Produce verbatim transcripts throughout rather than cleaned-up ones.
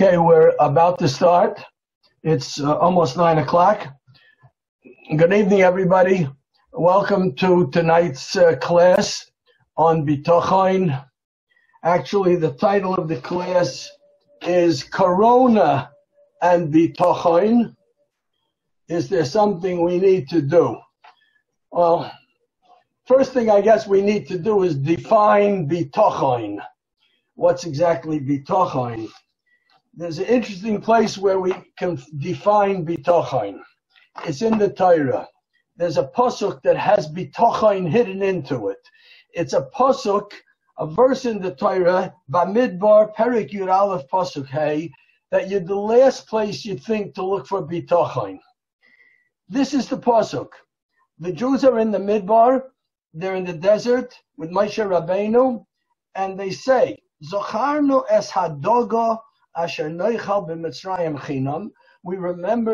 Okay, we're about to start. It's uh, almost nine o'clock. Good evening, everybody. Welcome to tonight's uh, class on Bitachon. Actually, the title of the class is Corona and Bitachon. Is there something we need to do? Well, first thing I guess we need to do is define Bitachon. What's exactly Bitachon? There's an interesting place where we can define Bitachon. It's in the Torah. There's a pasuk that has Bitachon hidden into it. It's a pasuk, a verse in the Torah, Bamidbar Perik Yud Aleph Pasuk Hey, that you're the last place you think to look for Bitachon. This is the pasuk. The Jews are in the Midbar. They're in the desert with Moshe Rabbeinu, and they say, Zocharnu es hadogo. We remember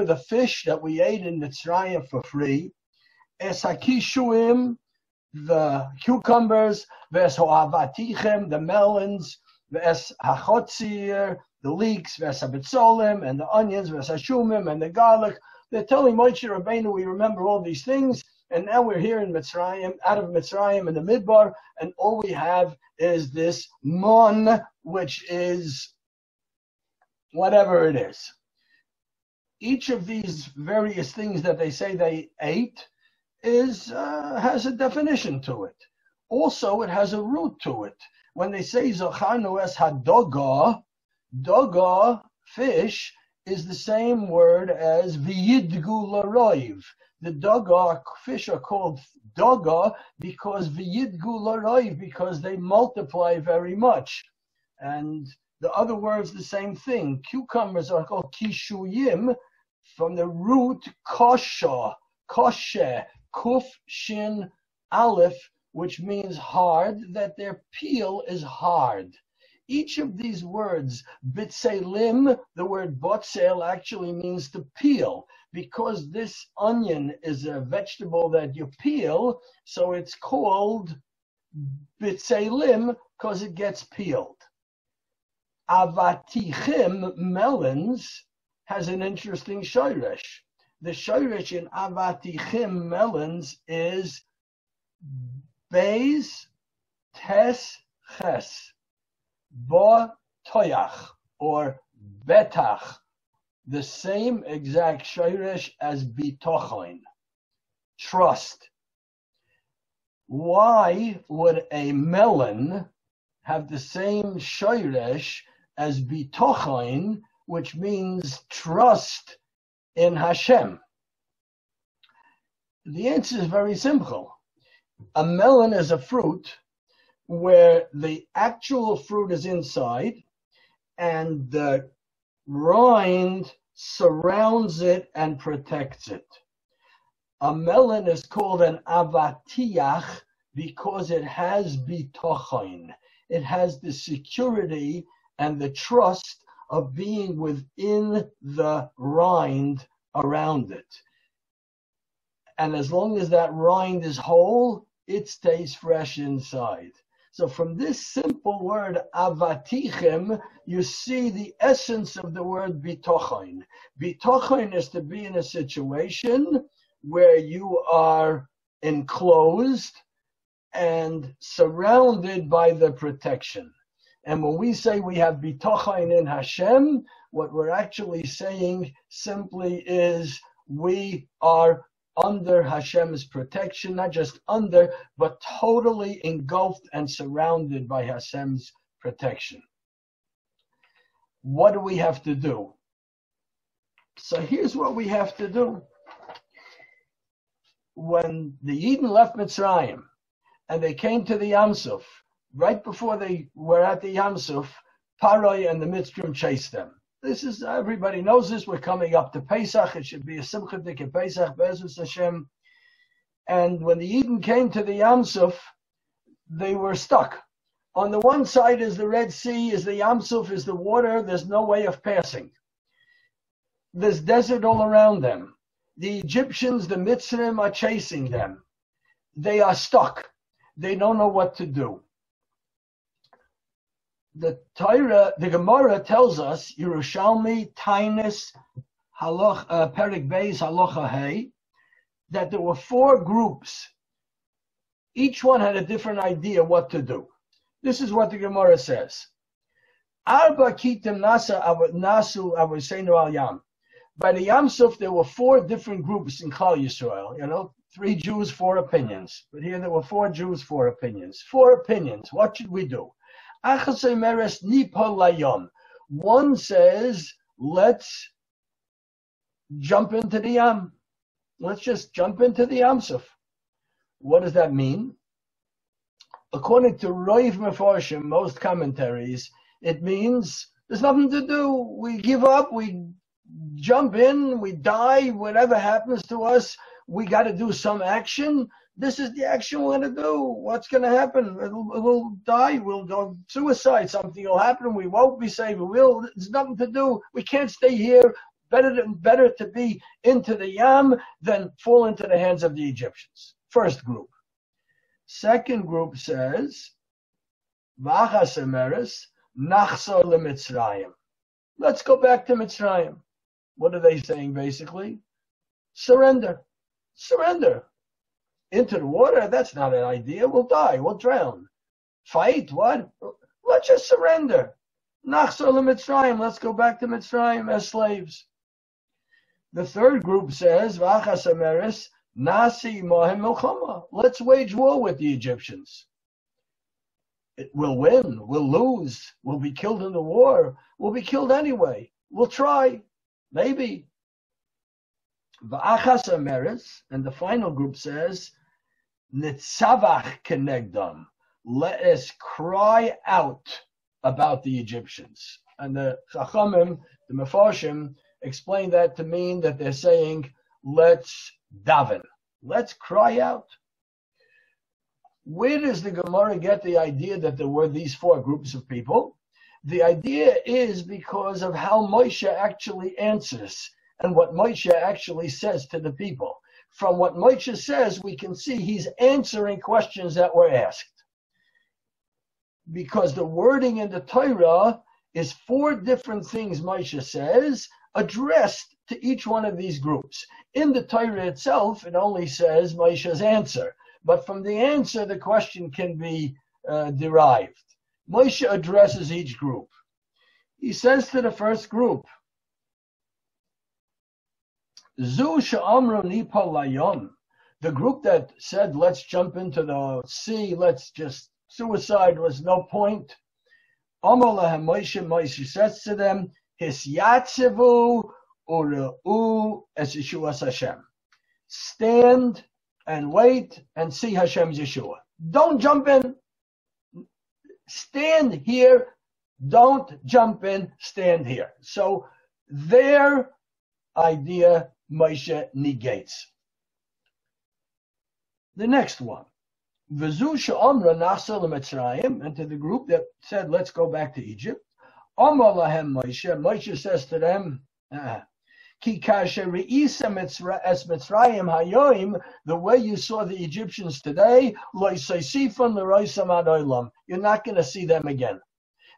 the fish that we ate in Mitzrayim for free. Esakishuim, the cucumbers, Veshoavatichim, the melons, Veshachotzir, the leeks, Vesabitzolim, and the onions, Vesashumim, and the garlic. They're telling Moshe Rabbeinu, we remember all these things, and now we're here in Mitzrayim, out of Mitzrayim in the Midbar, and all we have is this mon, which is whatever it is. Each of these various things that they say they ate is uh, has a definition to it. Also, it has a root to it. When they say Zochanu es hadoga, doga, fish, is the same word as v'yidgu l'roiv. The doga, fish, are called doga because v'yidgu l'roiv, because they multiply very much. And the other words, the same thing. Cucumbers are called kishuyim, from the root kosher, kosher, kuf, shin, aleph, which means hard, that their peel is hard. Each of these words, bitselim, the word botzel actually means to peel, because this onion is a vegetable that you peel, so it's called bitselim, because it gets peeled. Avatichim, melons, has an interesting shoresh. The shoresh in avatichim, melons, is beis tes ches bo toyach, or betach, the same exact shoresh as bitachon, trust. Why would a melon have the same shoresh as bitachon, which means trust in Hashem? The answer is very simple. A melon is a fruit where the actual fruit is inside and the rind surrounds it and protects it. A melon is called an avatiach because it has bitachon. It has the security and the trust of being within the rind around it. And as long as that rind is whole, it stays fresh inside. So from this simple word, avatichim, you see the essence of the word bitachon. Bitachon is to be in a situation where you are enclosed and surrounded by the protection. And when we say we have bitachon in Hashem, what we're actually saying simply is we are under Hashem's protection, not just under, but totally engulfed and surrounded by Hashem's protection. What do we have to do? So here's what we have to do. When the Yidden left Mitzrayim, and they came to the Yam Suf. Right before they were at the Yam Suf, Paroi and the Mitzrim chased them. This is, everybody knows this, we're coming up to Pesach, it should be a Simchat Dike Pesach, Be'ezus Hashem. And when the Yidden came to the Yam Suf, they were stuck. On the one side is the Red Sea, is the Yam Suf, is the water, there's no way of passing. There's desert all around them. The Egyptians, the Mitzrim, are chasing them. They are stuck. They don't know what to do. the Torah, the Gemara tells us, Yerushalmi, Tainus, Halach, uh, Perek Beis, Halacha Hey, that there were four groups. Each one had a different idea what to do. This is what the Gemara says. Arba Kitim Nasa Nasu Avosenu Al Yam. By the Yam Suf, there were four different groups in Klal Yisrael. You know, three Jews, four opinions. But here there were four Jews, four opinions. Four opinions. What should we do? Achasei Meres Nipol Layom. One says, let's jump into the Yam. Let's just jump into the Yam Suf. What does that mean? According to Roiv Meforshim, most commentaries, it means there's nothing to do. We give up. We jump in, we die, whatever happens to us, we got to do some action. This is the action we're going to do. What's going to happen? It'll, we'll die, we'll go suicide, something will happen, we won't be saved, we'll, there's nothing to do. We can't stay here. Better, than, better to be into the Yam than fall into the hands of the Egyptians. First group. Second group says, V'achas emeres, nachzor leMitzrayim. Let's go back to Mitzrayim. What are they saying, basically? Surrender. Surrender. Into the water? That's not an idea. We'll die. We'll drown. Fight? What? Let's just surrender. Nachzor leMitzrayim. Let's go back to Mitzrayim as slaves. The third group says, V'achas emeres, nasi mohem milchama. Let's wage war with the Egyptians. We'll win. We'll lose. We'll be killed in the war. We'll be killed anyway. We'll try. Maybe. V'achas emeres, and the final group says, Nitzavach kenegdom. Let us cry out about the Egyptians. And the Chachamim, the Mefarshim, explain that to mean that they're saying, let's daven. Let's cry out. Where does the Gemara get the idea that there were these four groups of people? The idea is because of how Moshe actually answers and what Moshe actually says to the people. From what Moshe says, we can see he's answering questions that were asked. Because the wording in the Torah is four different things Moshe says addressed to each one of these groups. In the Torah itself, it only says Moshe's answer. But from the answer, the question can be uh, derived. Moshe addresses each group. He says to the first group, Zu she'amru nipol layom, the group that said, let's jump into the sea, let's just, suicide was no point. Amar lahem Moshe, Moshe says to them, Hisyatzivu ure'u es Yeshuas Hashem. Stand and wait and see Hashem's Yeshua. Don't jump in. Stand here. Don't jump in. Stand here. So their idea Moshe negates. The next one. V'zu she'amra nachzor leMitzrayim, and to the group that said, let's go back to Egypt. Amar lahem Moshe. Moshe says to them, uh, Ki kasher re'isa es Mitzrayim hayoim, the way you saw the Egyptians today, lo yisifon l'roisam ad olam. You're not going to see them again.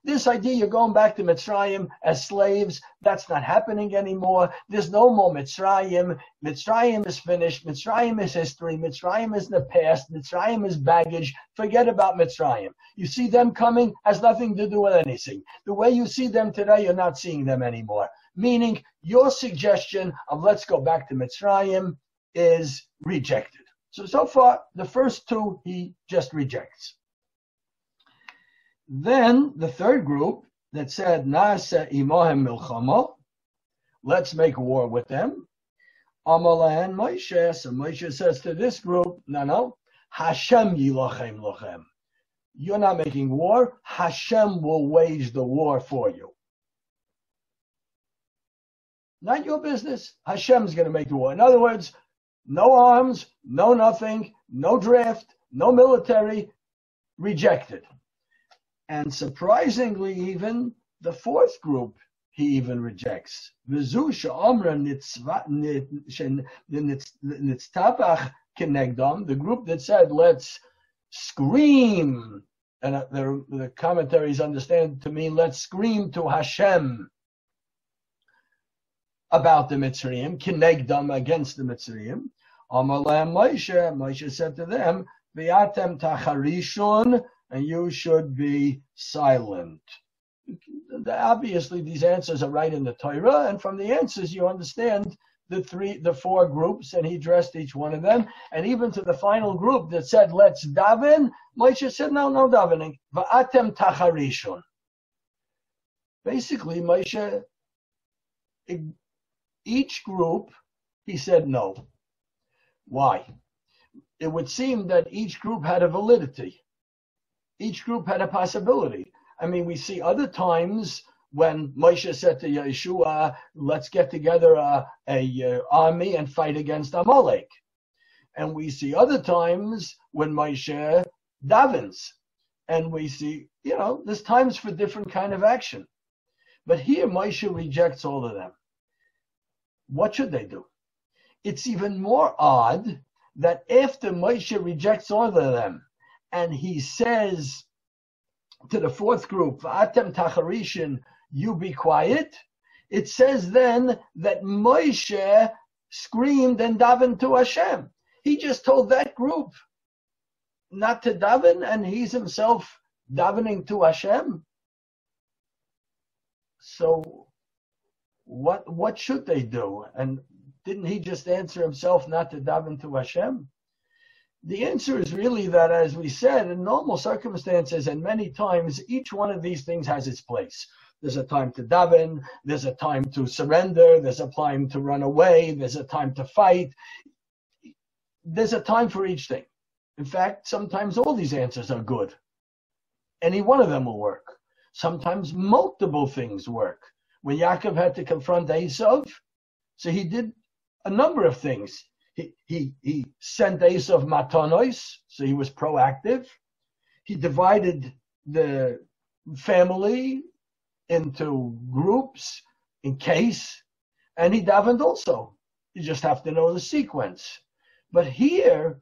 This idea you're going back to Mitzrayim as slaves, that's not happening anymore. There's no more Mitzrayim. Mitzrayim is finished. Mitzrayim is history. Mitzrayim is the past. Mitzrayim is baggage. Forget about Mitzrayim. You see them coming, has nothing to do with anything. The way you see them today, you're not seeing them anymore. Meaning your suggestion of let's go back to Mitzrayim is rejected. So, so far, the first two he just rejects. Then the third group that said, Nase imohem milchamo, let's make war with them. Amalan Moshe, so Moshe says to this group, no, no, Hashem yilochem lochem. You're not making war, Hashem will wage the war for you. Not your business, Hashem's going to make the war. In other words, no arms, no nothing, no draft, no military, rejected. And surprisingly, even the fourth group he even rejects. V'zu she'amra nitztabach kenegdom, the group that said, let's scream and the, the commentaries understand to mean, let's scream to Hashem about the Mitzrayim, kinegdam, against the Mitzrayim. Amar lahem Moshe, Moshe said to them, v'atem tacharishon, and you should be silent. Obviously, these answers are right in the Torah, and from the answers you understand the three, the four groups, and he addressed each one of them. And even to the final group that said, let's daven, Moshe said, no, no davening. V'atem tacharishon. Basically, Moshe, each group, he said no. Why? It would seem that each group had a validity. Each group had a possibility. I mean, we see other times when Moshe said to Yeshua, let's get together a, a, a army and fight against Amalek. And we see other times when Moshe davens. And we see, you know, there's times for different kind of action. But here Moshe rejects all of them. What should they do? It's even more odd that after Moshe rejects all of them, and he says to the fourth group, Atem Tacharishin, you be quiet. It says then that Moshe screamed and davened to Hashem. He just told that group not to daven, and he's himself davening to Hashem. So what what should they do? And didn't he just answer himself not to daven to Hashem? The answer is really that, as we said, in normal circumstances and many times, each one of these things has its place. There's a time to daven, there's a time to surrender, there's a time to run away, there's a time to fight. There's a time for each thing. In fact, sometimes all these answers are good. Any one of them will work. Sometimes multiple things work. When Yaakov had to confront Esav, so he did a number of things. He, he, he sent Esav matanos, so he was proactive. He divided the family into groups in case, and he davened also. You just have to know the sequence. But here,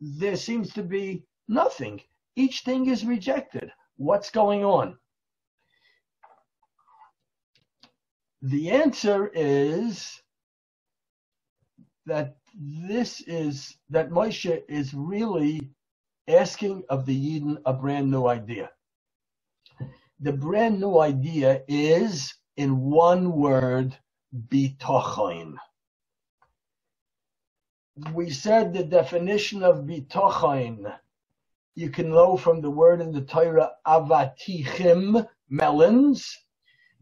there seems to be nothing. Each thing is rejected. What's going on? The answer is that this is, that Moshe is really asking of the Yidden a brand new idea. The brand new idea is, in one word, bitochain. We said the definition of bitochain, you can know from the word in the Torah, avatichim, melons.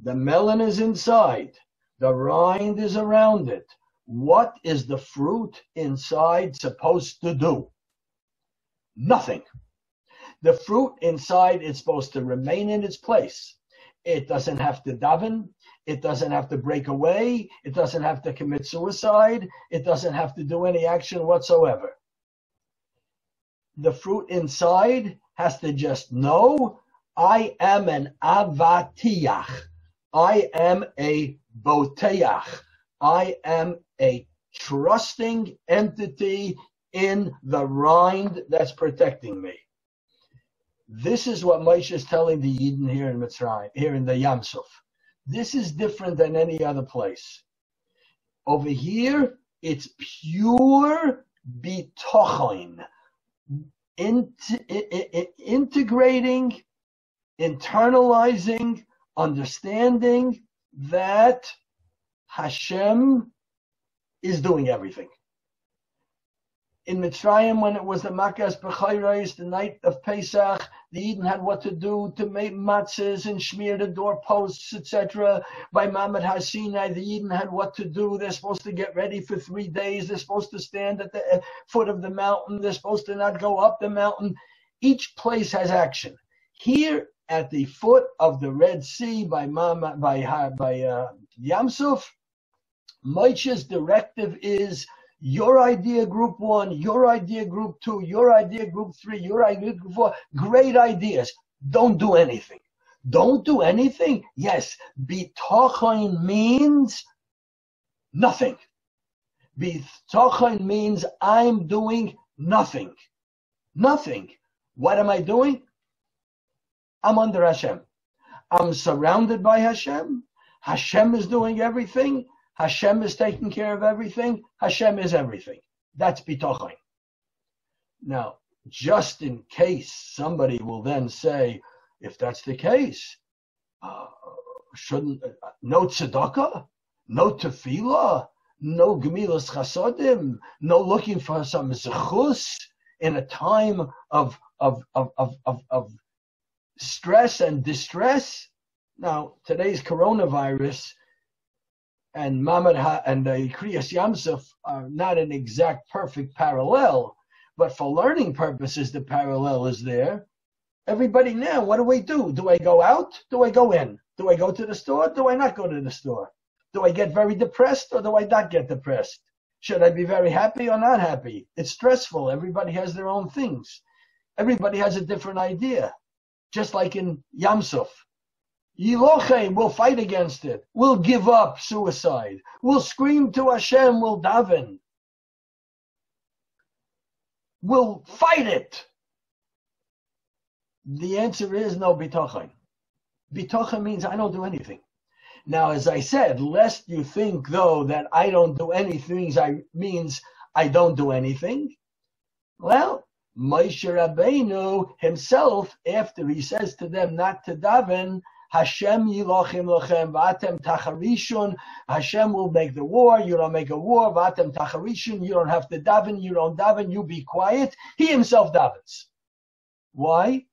The melon is inside, the rind is around it. What is the fruit inside supposed to do? Nothing. The fruit inside is supposed to remain in its place. It doesn't have to daven. It doesn't have to break away. It doesn't have to commit suicide. It doesn't have to do any action whatsoever. The fruit inside has to just know, I am an avatiach. I am a boteach. I am a trusting entity in the rind that's protecting me. This is what Moshe is telling the Yidden here in Mitzrayim, here in the Yam Suf. This is different than any other place. Over here, it's pure bitochain, in, in, in, integrating, internalizing, understanding that Hashem is doing everything. In Mitzrayim, when it was the Makas B'chayros, the night of Pesach, the Eden had what to do to make matzahs and smear the doorposts, et cetera. By Mamet HaSinai, the Eden had what to do. They're supposed to get ready for three days. They're supposed to stand at the foot of the mountain. They're supposed to not go up the mountain. Each place has action. Here at the foot of the Red Sea by Mama, by, by uh, Yam Suf, Moshe's directive is your idea group one, your idea group two, your idea group three, your idea group four, great ideas. Don't do anything. Don't do anything. Yes, bitochain means nothing. Bitochain means I'm doing nothing. Nothing. What am I doing? I'm under Hashem. I'm surrounded by Hashem. Hashem is doing everything. Hashem is taking care of everything. Hashem is everything. That's Bitochen. Now, just in case somebody will then say, if that's the case, uh, shouldn't, uh, no tzedakah, no tefillah, no gemilas chasodim, no looking for some zechus in a time of, of, of, of, of, of stress and distress. Now, today's coronavirus and Mamad Ha and the Kriyas Yamsuf are not an exact perfect parallel, but for learning purposes, the parallel is there. Everybody now, what do we do? Do I go out? Do I go in? Do I go to the store? Do I not go to the store? Do I get very depressed or do I not get depressed? Should I be very happy or not happy? It's stressful. Everybody has their own things. Everybody has a different idea. Just like in Yamsuf. Yilochem, we'll fight against it. We'll give up suicide. We'll scream to Hashem. We'll daven. We'll fight it. The answer is no bitochen. Bitochen means I don't do anything. Now, as I said, lest you think, though, that I don't do anything I, means I don't do anything. Well, Moshe Rabbeinu himself, after he says to them not to daven, Hashem yilochem lochem v'atem tacharishun. Hashem will make the war. You don't make a war. V'atem tacharishun. You don't have to daven. You don't daven. You be quiet. He himself davens. Why?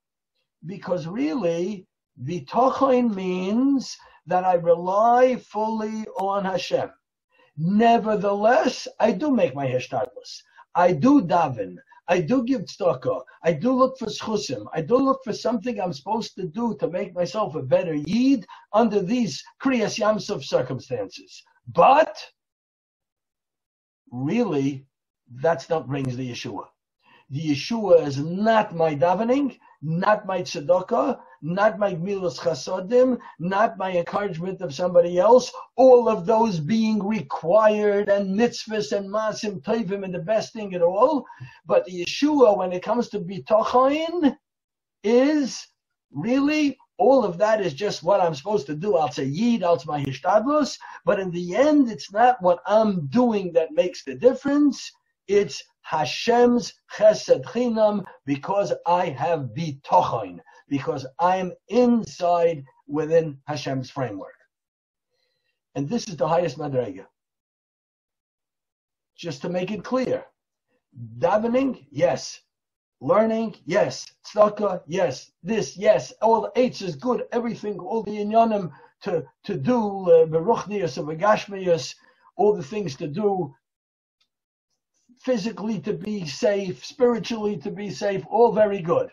Because really, bitochen means that I rely fully on Hashem. Nevertheless, I do make my hashtadlus. I do daven. I do give tzedakah. I do look for schusim. I do look for something I'm supposed to do to make myself a better yid under these kriyas yamsuf circumstances. But really, that's not brings the Yeshua. The Yeshua is not my davening, not my tzedakah, not my gemilas chasodim, not my encouragement of somebody else, all of those being required and mitzvahs and masim tovim and the best thing at all. But the Yeshua, when it comes to bitochen, is really all of that is just what I'm supposed to do. I'll say yid, I'll say my hishtadlus, but in the end, it's not what I'm doing that makes the difference. It's Hashem's chesed chinam because I have bitochen, because I'm inside within Hashem's framework. And this is the highest madrega. Just to make it clear, davening, yes. Learning, yes. Tzedakah, yes. This, yes. All the eights is good. Everything, all the inyanim to, to do, beruchnius, uh, begashmius, all the things to do, physically to be safe, spiritually to be safe, all very good.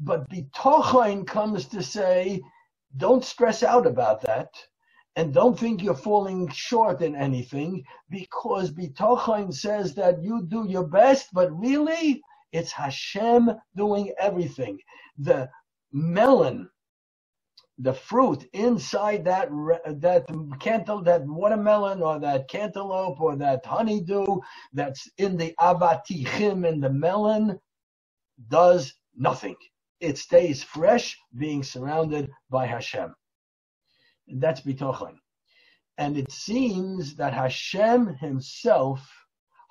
But bitochen comes to say, don't stress out about that, and don't think you're falling short in anything, because bitochen says that you do your best, but really, it's Hashem doing everything. The melon, the fruit inside that that cantal, that watermelon, or that cantaloupe, or that honeydew that's in the avatichim in the melon, does nothing. It stays fresh, being surrounded by Hashem. And that's bitochen. And it seems that Hashem himself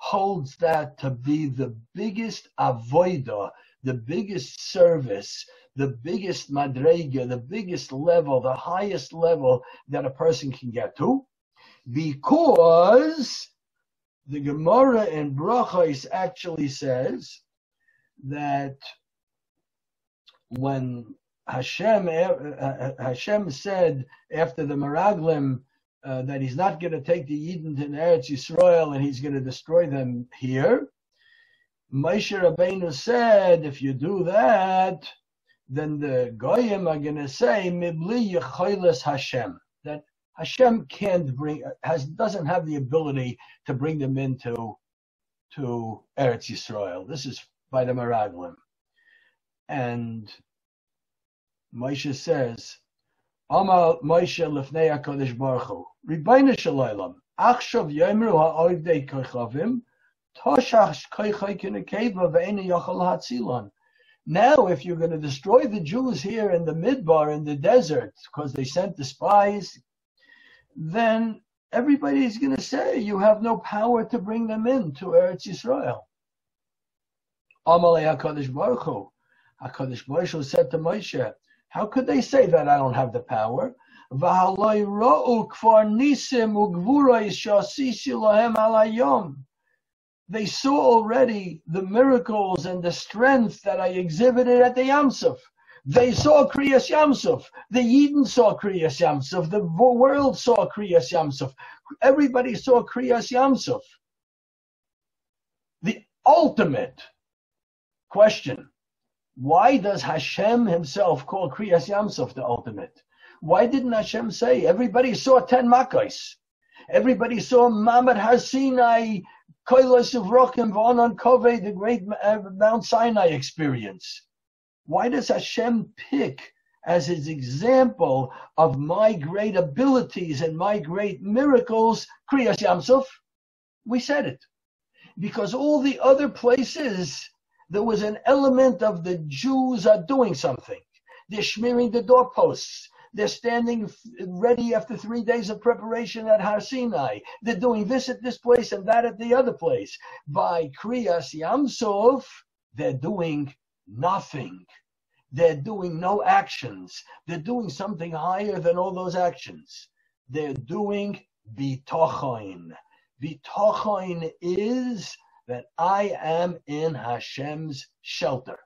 holds that to be the biggest avodah, the biggest service, the biggest madrega, the biggest level, the highest level that a person can get to, because the Gemara in Brachos actually says that when Hashem, uh, Hashem said after the Meraglim uh, that he's not going to take the Yidden to Eretz Yisrael and he's going to destroy them here, Moshe Rabbeinu said, if you do that, then the Goyim are going to say, Mibli Yecholes Hashem, that Hashem can't bring, has, doesn't have the ability to bring them into to Eretz Yisrael. This is by the Meraglim. And Moshe says, Amar Moshe lefnei HaKadosh Baruch Hu, Ribbono shel Olam, achshav yomru ha'ovdei kochavim, toshach koichai kinekeva ve'eino yochal hatzilon. Now, if you're going to destroy the Jews here in the Midbar, in the desert, because they sent the spies, then everybody's going to say you have no power to bring them in to Eretz Yisrael. Amalei HaKadosh Baruch Hu. HaKadosh Baruch Hu said to Moshe, how could they say that I don't have the power? They saw already the miracles and the strength that I exhibited at the Yam Suf. They saw Kriyas Yam Suf. The Yidden saw Kriyas Yam Suf. The world saw Kriyas Yam Suf. Everybody saw Kriyas Yam Suf. The ultimate question, why does Hashem himself call Kriyas Yam Suf the ultimate? Why didn't Hashem say, everybody saw ten Makkos? Everybody saw Mamad Har Sinai, the great Mount Sinai experience. Why does Hashem pick as his example of my great abilities and my great miracles Kriyas Yam Suf? We said it. Because all the other places, there was an element of the Jews are doing something. They're smearing the doorposts. They're standing ready after three days of preparation at Har Sinai. They're doing this at this place and that at the other place. By Kriyas Yam Suf, they're doing nothing. They're doing no actions. They're doing something higher than all those actions. They're doing Bitochoin. Bitochoin is that I am in Hashem's shelter.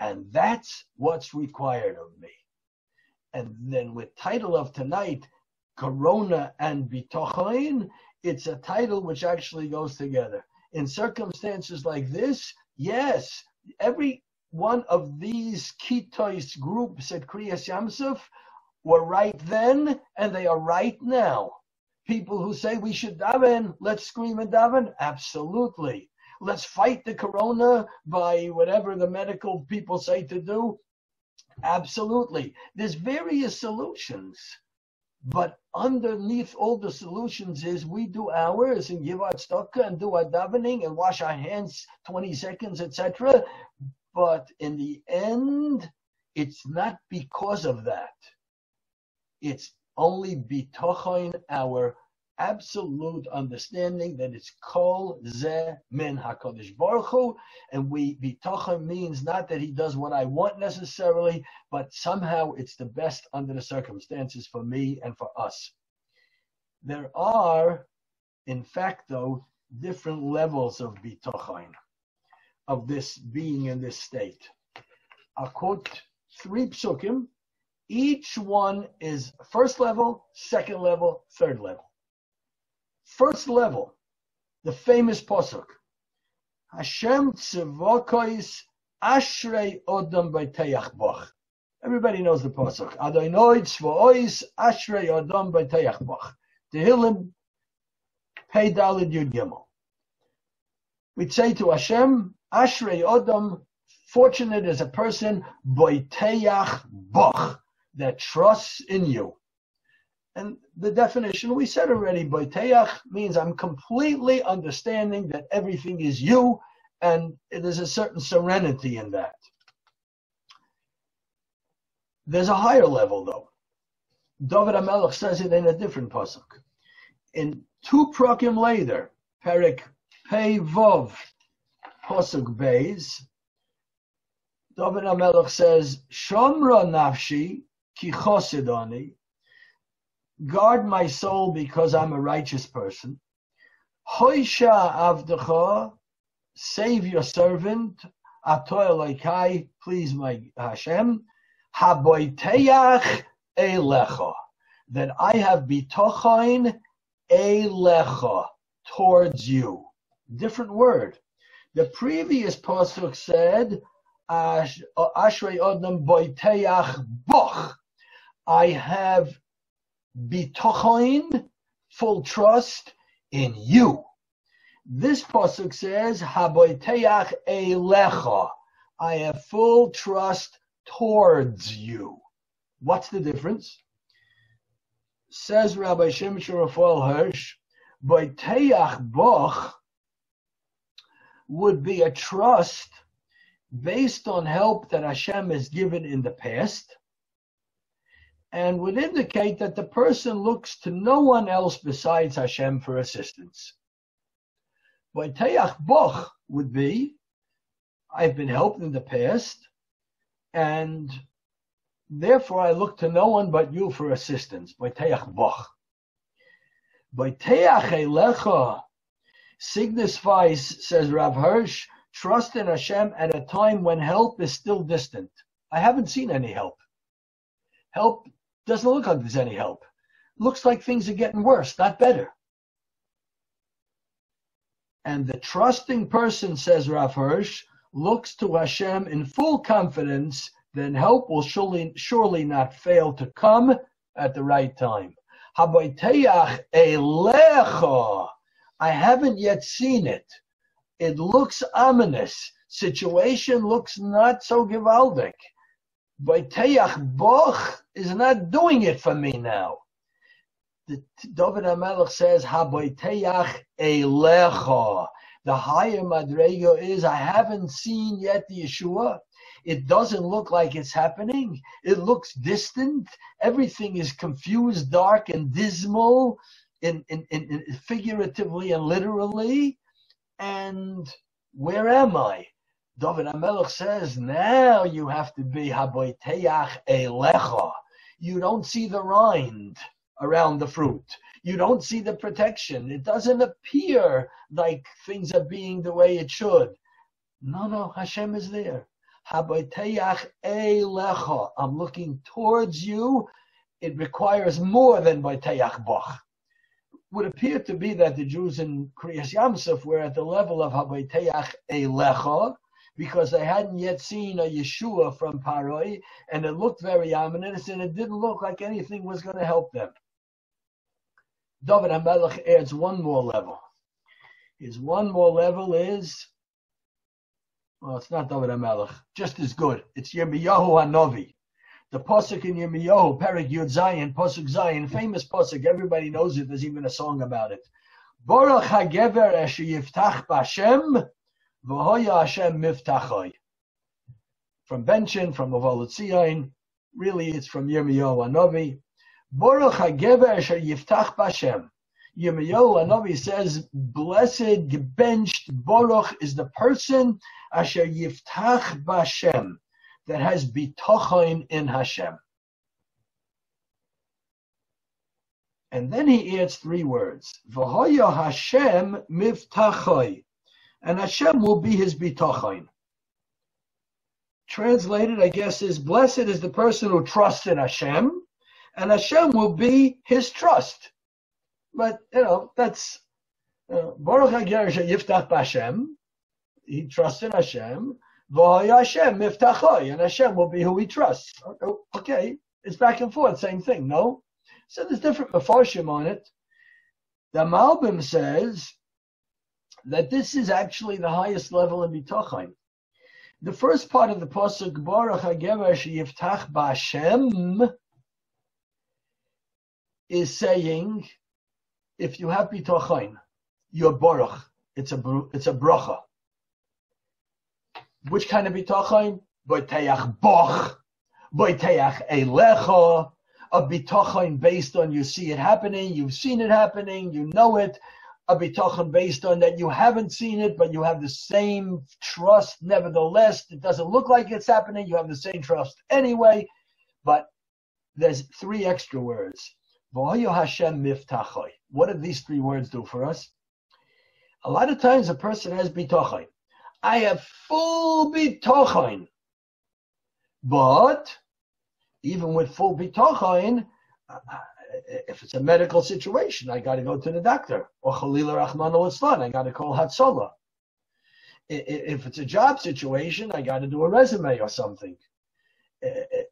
And that's what's required of me. And then with title of tonight, Corona and Bitochoin, it's a title which actually goes together. In circumstances like this, yes, every one of these Kitos groups at Kriyas Yam Suf were right then, and they are right now. People who say we should daven, let's scream and daven, absolutely. Let's fight the Corona by whatever the medical people say to do. Absolutely. There's various solutions, but underneath all the solutions is we do ours and give our tzedakah and do our davening and wash our hands twenty seconds, et cetera. But in the end, it's not because of that. It's only bitochoin, our absolute understanding that it's kol ze min HaKadosh Baruch Hu, and we bitochen means not that he does what I want necessarily, but somehow it's the best under the circumstances for me and for us. There are, in fact, though, different levels of bitochen, of this being in this state. I'll quote three psukim. Each one is first level, second level, third level. First level, the famous pasuk, Hashem tzivokos ashrei odom b'teyach bach. Everybody knows the pasuk. Adonai tzivokos ashrei odom b'teyach bach. Tehillim Pei Daled Yud Gimel. We'd say to Hashem, ashrei odom, fortunate is a person b'teyach bach, that trusts in you. And the definition we said already, Boiteach, means I'm completely understanding that everything is you, and there's a certain serenity in that. There's a higher level, though. David HaMelech says it in a different pasuk. In two prakim later, Perek Pei Vov, pasuk Beis, David HaMelech says, Shomra nafshi ki chosedani, guard my soul because I'm a righteous person. Hoisha avdecha, save your servant. Atoy laikai, please my Hashem. Haboiteyach elecha, that I have bitochoin elecha, towards you. Different word. The previous pasuk said, Ashrei odom boiteyach boch. I have bitochoin, full trust in you. This pasuk says, haboiteyach elecha. I have full trust towards you. What's the difference? Says Rabbi Shimshon Raphael Hirsch, boiteyach boch would be a trust based on help that Hashem has given in the past, and would indicate that the person looks to no one else besides Hashem for assistance. Vaiteach boch would be, I've been helped in the past, and therefore I look to no one but you for assistance. Vaiteach boch. Vaiteach elecha signifies, says Rav Hirsch, trust in Hashem at a time when help is still distant. I haven't seen any help. Help doesn't look like there's any help. Looks like things are getting worse, not better. And the trusting person, says Rav Hirsch, looks to Hashem in full confidence, then help will surely, surely not fail to come at the right time. Habayteach elecha. I haven't yet seen it. It looks ominous. Situation looks not so gewaldic. Vaiteach boch is not doing it for me now. The, David HaMelech says, Habaiteach elecha. The higher madrego is, I haven't seen yet the Yeshua. It doesn't look like it's happening. It looks distant. Everything is confused, dark, and dismal, in, in, in, in figuratively and literally. And where am I? David HaMelech says, now you have to be Haboiteach Elecha. You don't see the rind around the fruit. You don't see the protection. It doesn't appear like things are being the way it should. No, no, Hashem is there. Haboiteach Elecha. I'm looking towards you. It requires more than Boiteach Boch. Would appear to be that the Jews in Kriyas Yamsuf were at the level of Haboiteach Elecha, because they hadn't yet seen a Yeshua from Paroi, and it looked very ominous, and it didn't look like anything was going to help them. David HaMelech adds one more level. His one more level is, well, it's not David HaMelech, just as good. It's Yirmiyahu HaNovi. The Pasuk in Yirmiyahu, Perek Yud Zayin, Pasuk Zayin, famous Pasuk, everybody knows it, there's even a song about it. Baruch HaGever Asher Yiftach B'Hashem, V'hoya Hashem miftachoi. From Benchen, from Ovalat Zion, really it's from Yirmiyahu HaNovi. Baruch hagever asher yiftach b'Hashem. Yirmiyahu HaNovi says, blessed, gebenched, Baruch is the person, asher yiftach b'Hashem, that has bitochon in Hashem. And then he adds three words. V'hoya Hashem miftachoi. And Hashem will be his bitochain. Translated, I guess, is blessed is the person who trusts in Hashem, and Hashem will be his trust. But, you know, that's, Baruch HaGer Yiftach B'Hashem, he trusts in Hashem, V'hoya Hashem Miftachoy, and Hashem will be who he trusts. Okay, it's back and forth, same thing, no? So there's different mefarshim on it. The Malbim says that this is actually the highest level in Bitochaim. The first part of the Pasuk, Baruch HaGever Yiftach B'Hashem, is saying, if you have Bitochaim, you're Baruch. It's a, it's a bracha. Which kind of Bitochaim? Boiteach Boch, Boiteach Elecha, a Bitochaim based on you see it happening, you've seen it happening, you know it, a bitochen based on that you haven't seen it, but you have the same trust nevertheless. It doesn't look like it's happening. You have the same trust anyway. But there's three extra words. V'hoyo Hashem miftachoy. What do these three words do for us? A lot of times a person has bitochen. I have full bitochen. But even with full bitochen, if it's a medical situation, I got to go to the doctor. Or Chalila Rahman al-Islan, I got to call Hatzalah. If it's a job situation, I got to do a resume or something.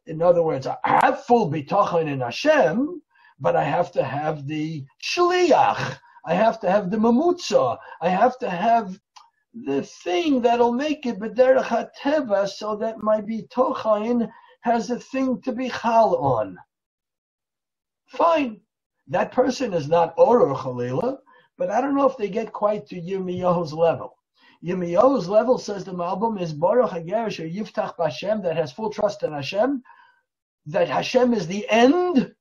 In other words, I have full bitachon in Hashem, but I have to have the shliach. I have to have the mamutza. I have to have the thing that'll make it b'derech hateva, so that my bitachon has a thing to be chal on. Fine, that person is not Oror Chalila, but I don't know if they get quite to Yirmiyahu's level. Yirmiyahu's level, says the Malbim, is Baruch HaGeresh or Yiftach B'Hashem, that has full trust in Hashem, that Hashem is the end,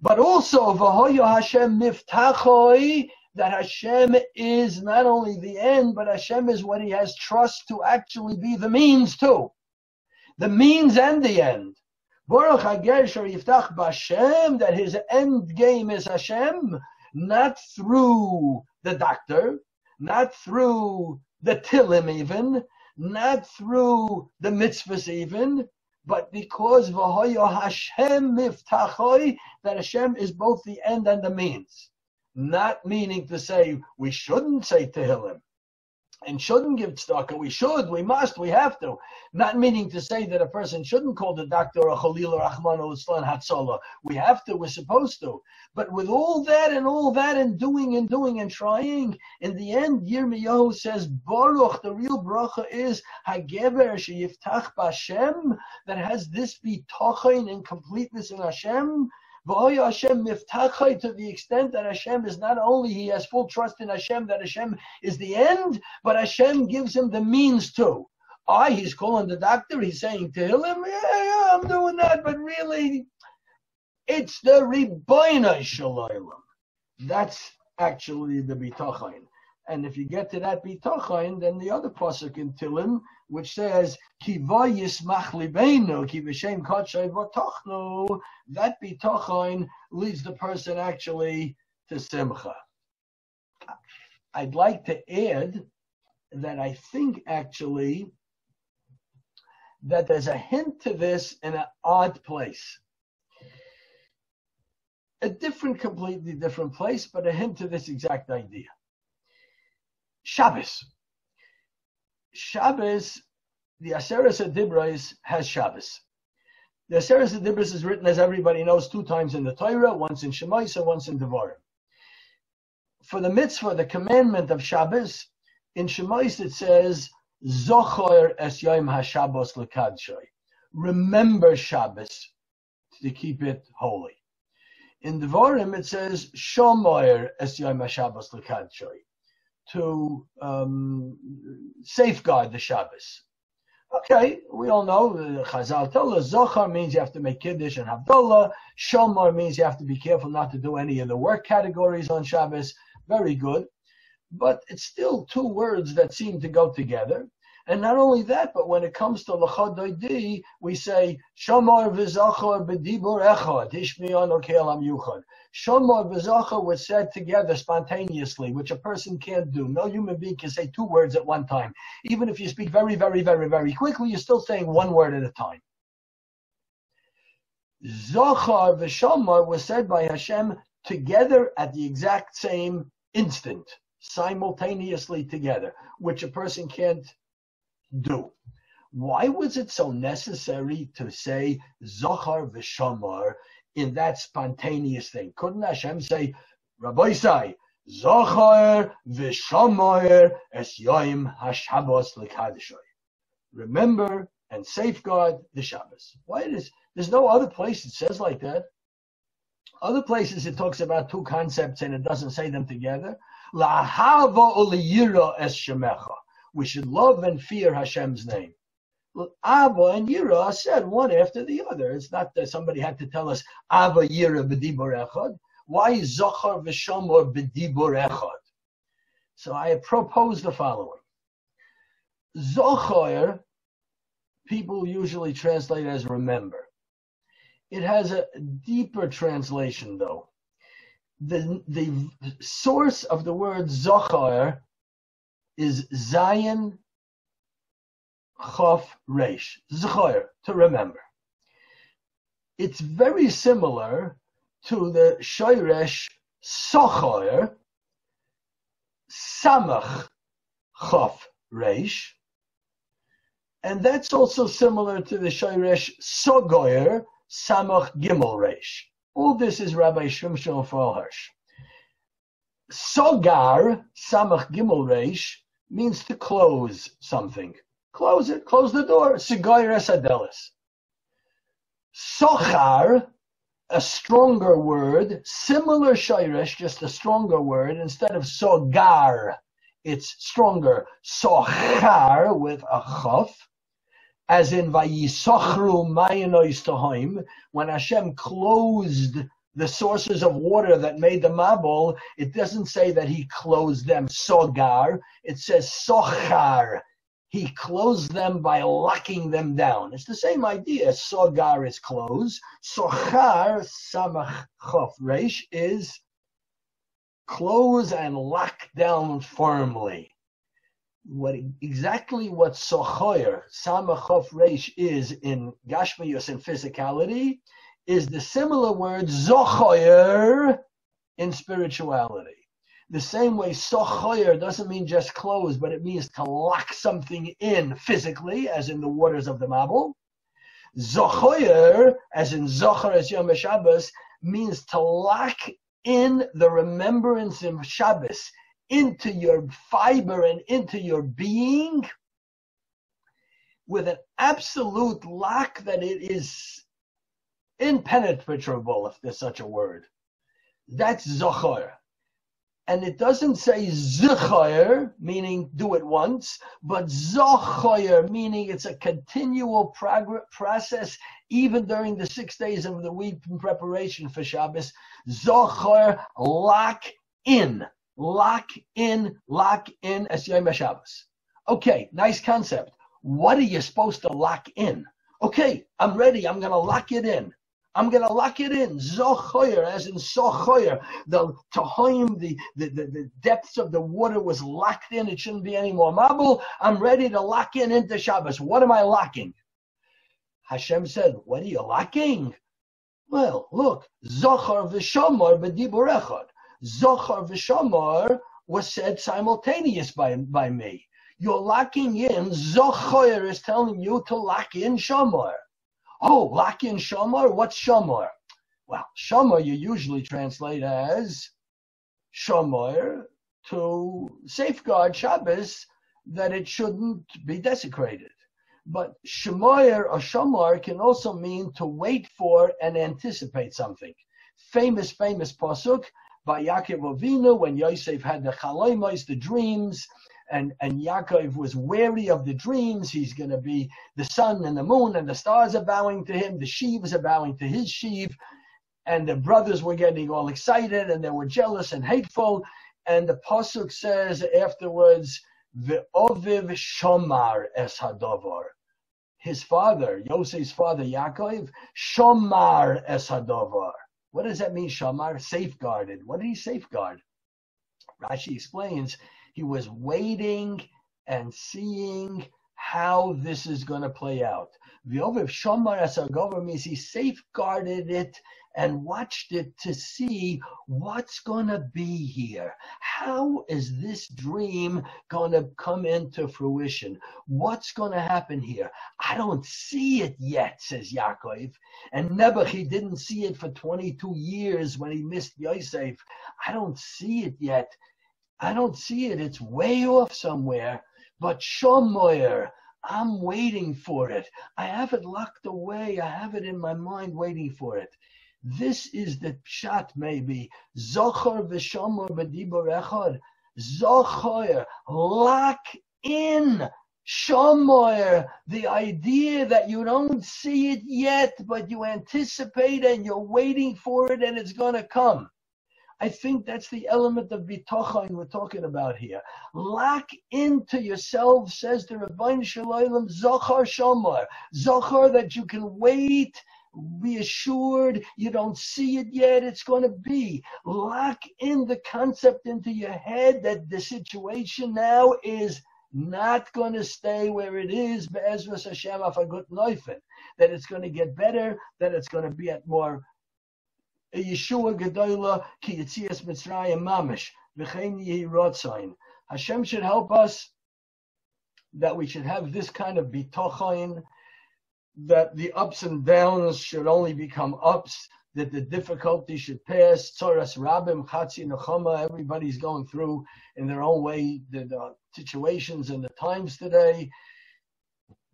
but also V'hoyo Hashem Miftachoi, that Hashem is not only the end, but Hashem is what he has trust to actually be the means too. The means and the end. Baruch HaGeresh or Yiftach B'Hashem, that his end game is Hashem, not through the doctor, not through the Tilim even, not through the mitzvahs even, but because V'hoyo Hashem Miftachoi, that Hashem is both the end and the means. Not meaning to say we shouldn't say Tehillim and shouldn't give tzedakah. We should, we must, we have to. Not meaning to say that a person shouldn't call the doctor or Chalil or Rahman or Litzlan Hatzolah. We have to, we're supposed to. But with all that and all that and doing and doing and trying, in the end, Yirmiyahu says, Baruch, the real bracha is HaGeber sheyiftach b'Hashem, that has this bitachon and completeness in Hashem, V'hoya Hashem miftachai, to the extent that Hashem is not only, he has full trust in Hashem, that Hashem is the end, but Hashem gives him the means to. I, he's calling the doctor, he's saying to him, yeah, yeah, I'm doing that, but really, it's the Ribono Shel Olam. That's actually the bitachon. And if you get to that bitachon, then the other pasuk in Tehillim, which says, Ki vayismach libeinu, ki v'shem kadshay v'tochnu, that bitachon leads the person actually to simcha. I'd like to add that I think actually that there's a hint to this in an odd place. A different, completely different place, but a hint to this exact idea. Shabbos. Shabbos, the Aseres HaDibros has Shabbos. The Aseres HaDibros is written, as everybody knows, two times in the Torah, once in Shemais and once in Devarim. For the mitzvah, the commandment of Shabbos, in Shemais it says, Zochor es yom ha-Shabbos l'kadshay. Remember Shabbos to keep it holy. In Devarim it says, Shomer es yom ha-Shabbos l'kadshay. To um, safeguard the Shabbos. Okay, we all know Chazal told us Zochar means you have to make Kiddush and Havdalah. Shomer means you have to be careful not to do any of the work categories on Shabbos. Very good. But it's still two words that seem to go together. And not only that, but when it comes to L'chad Doidi, we say Shomer v'Zochar b'dibur echad, Hishmiyon okelam yuchad. Shomer v'Zochar were said together spontaneously, which a person can't do. No human being can say two words at one time. Even if you speak very, very, very, very quickly, you're still saying one word at a time. Zochar v'Shomer were said by Hashem together at the exact same instant, simultaneously together, which a person can't do. Why was it so necessary to say Zochar v'Shomer in that spontaneous thing? Couldn't Hashem say, Rabbi Sai, Zochar v'Shomer es yom ha-Shabbos l'kadshay? Remember and safeguard the Shabbos. Why is there's no other place it says like that? Other places it talks about two concepts and it doesn't say them together. L'ahava u'liyira es shemecha. We should love and fear Hashem's name. Well, Abba and Yira are said one after the other. It's not that somebody had to tell us Abba Yira b'dibur echad. Why Zochar v'Shomer b'dibur echad? So I propose the following. Zochar, people usually translate as remember. It has a deeper translation though. The, the source of the word Zochar is Zion Chof Reish, Zchor, to remember. It's very similar to the Shoresh Sochor, Samach Chof Reish, and that's also similar to the Shoresh Sogoyer, Samach Gimel Reish. All this is Rabbi Shimshon Frohersh. Sogar, Samach Gimel Reish, means to close something. Close it, close the door. Sigoyer esadelis. Sochar, a stronger word, similar shoresh, just a stronger word, instead of sogar, it's stronger. Sochar with a chaf, as in Vayisochru Mayanois Tohaim, when Hashem closed the sources of water that made the Mabul, it doesn't say that he closed them sogar, it says sochar. He closed them by locking them down. It's the same idea. Sogar is closed. Sochar, samach chof reish, is close and lock down firmly. What exactly what sochoyer, samach chof reish, is in Gashmius and physicality is the similar word zochoyer in spirituality. The same way sochoyer doesn't mean just close, but it means to lock something in physically, as in the waters of the Mabul. Zochoyer, as in zocher es yom Shabbos, means to lock in the remembrance of Shabbos into your fiber and into your being with an absolute lock that it is impenetrable, if there's such a word. That's zochoyer. And it doesn't say zichoyer, meaning do it once, but zochoyer, meaning it's a continual process, even during the six days of the week in preparation for Shabbos. Zochoyer, lock in, lock in, lock in, as Yom HaShabbos. Okay, nice concept. What are you supposed to lock in? Okay, I'm ready, I'm going to lock it in. I'm going to lock it in, zochoyer, as in sochoyer. The tohoim, the, the, the, the depths of the water was locked in. It shouldn't be any more mabul. I'm ready to lock in into Shabbos. What am I locking? Hashem said, what are you locking? Well, look, zochor v'shomor b'dibur echad. Zochor v'shomor was said simultaneous by, by me. You're locking in, zochoyer is telling you to lock in shomor. Oh, lock in shomor? What's shomor? Well, shomor you usually translate as shomor, to safeguard Shabbos, that it shouldn't be desecrated. But shomor or shomor can also mean to wait for and anticipate something. Famous, famous pasuk by Yaakov Avinu when Yosef had the chalomos, the dreams, And, and Yaakov was wary of the dreams. He's going to be the sun and the moon and the stars are bowing to him. The sheaves are bowing to his sheaf. And the brothers were getting all excited and they were jealous and hateful. And the pasuk says afterwards, Ve'oviv shomar es hadavar. His father, Yosef's father, Yaakov, shomar es hadavar. What does that mean, shomar? Safeguarded. What did he safeguard? Rashi explains, he was waiting and seeing how this is going to play out. V'oviv shomar es hadavar means he safeguarded it and watched it to see what's going to be here. How is this dream going to come into fruition? What's going to happen here? I don't see it yet, says Yaakov. And Nebuchadnezzar didn't see it for twenty-two years when he missed Yosef. I don't see it yet. I don't see it, it's way off somewhere, but Shomoyer, I'm waiting for it. I have it locked away, I have it in my mind waiting for it. This is the pshat maybe, Zochor v'shomor b'dibur echad, Zochoyer, lock in, Shomoyer, the idea that you don't see it yet, but you anticipate and you're waiting for it and it's gonna come. I think that's the element of bitochain we're talking about here. Lock into yourself, says the Rebbeinu Shel Olam, Zochar Shomar. Zochar that you can wait, be assured, you don't see it yet, it's going to be. Lock in the concept into your head that the situation now is not going to stay where it is, be'ezras Hashem af a gut nofen, that it's going to get better, that it's going to be at more Yeshua Gedola Ki Yetzias Mitzrayim Mamish V'chein Yehi Rotzayin. Hashem should help us that we should have this kind of bitochain, that the ups and downs should only become ups, that the difficulty should pass. Tzoras Rabim Chatzi Nechama. Everybody's going through in their own way the, the situations and the times today.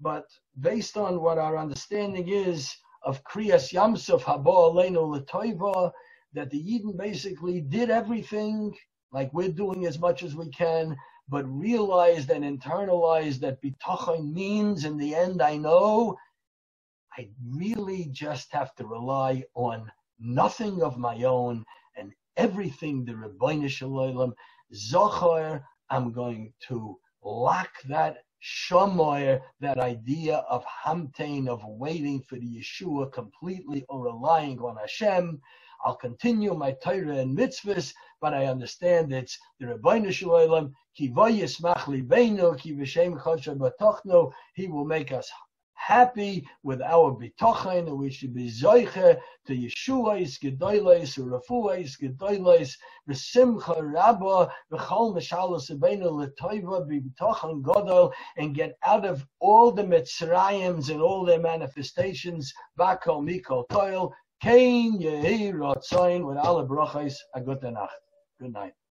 But based on what our understanding is of Kriyas Yamsuf Habo Aleinu L'Toiva, that the Yidden basically did everything Like, we're doing as much as we can, but realize and internalize that bitachon means, in the end, I know I really just have to rely on nothing of my own and everything the Ribbono Shel Olam Zocher. I'm going to lock that shomer, that idea of hamtein, of waiting for the Yeshua completely, or relying on Hashem. I'll continue my Torah and mitzvahs, but I understand it's the Ribbono Shel Olam, Ki v'yismach libeinu, ki v'shem chadshah b'tochnu. He will make us happy with our bitochen, and we should be zoiche to Yeshua's gedolos, u'refua's gedolos, v'simcha rabba, v'chol meshalos u'beinu l'toiva b'bitochen gadol, and get out of all the Mitzrayims and all their manifestations, v'kol mikol toil. Kain Yehi Ratzayin with Allah brachos. A good night. Good night.